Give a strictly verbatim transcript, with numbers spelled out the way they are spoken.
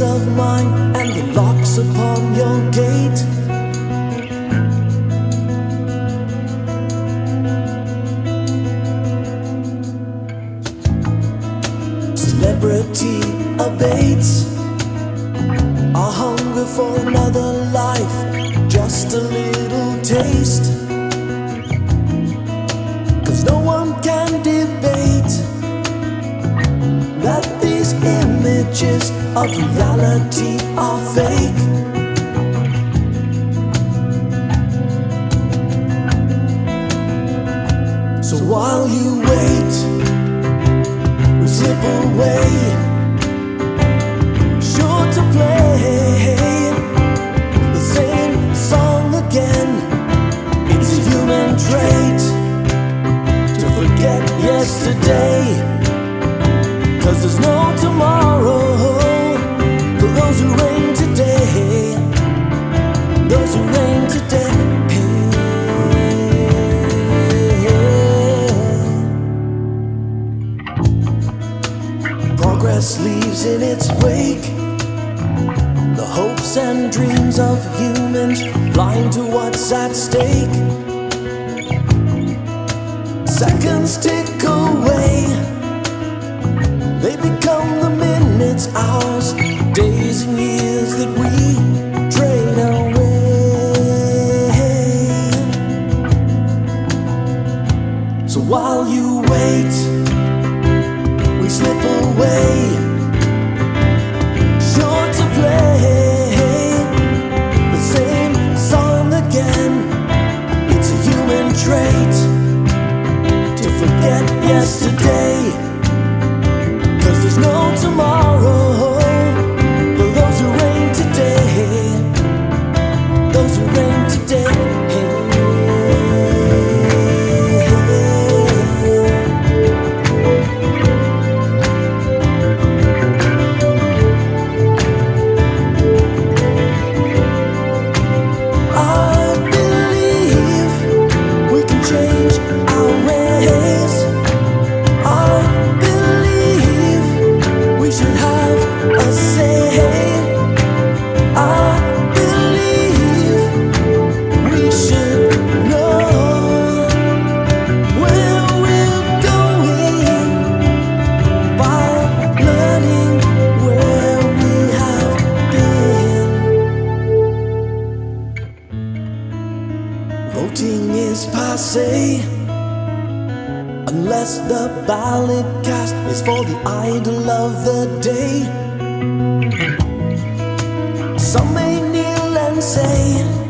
keys of mine and the locks upon your gate. Celebrity abates our hunger for another life, just a little taste. Cause no one can debate that these images of reality are fake. So while you wait, we slip away, sure to play the same song again. It's a human trait to forget yesterday, cause there's no tomorrow. Those who reign today, those who reign today. Progress leaves in its wake the hopes and dreams of humans, blind to what's at stake. Seconds tick away, they become the minutes, hours, days and years that we trade away. So while you wait, we slip away, sure to play the same song again. It's a human trait to forget yesterday, cause there's no tomorrow. Those who reign today. Voting is passé, unless the ballot cast is for the idol of the day. Some may kneel and say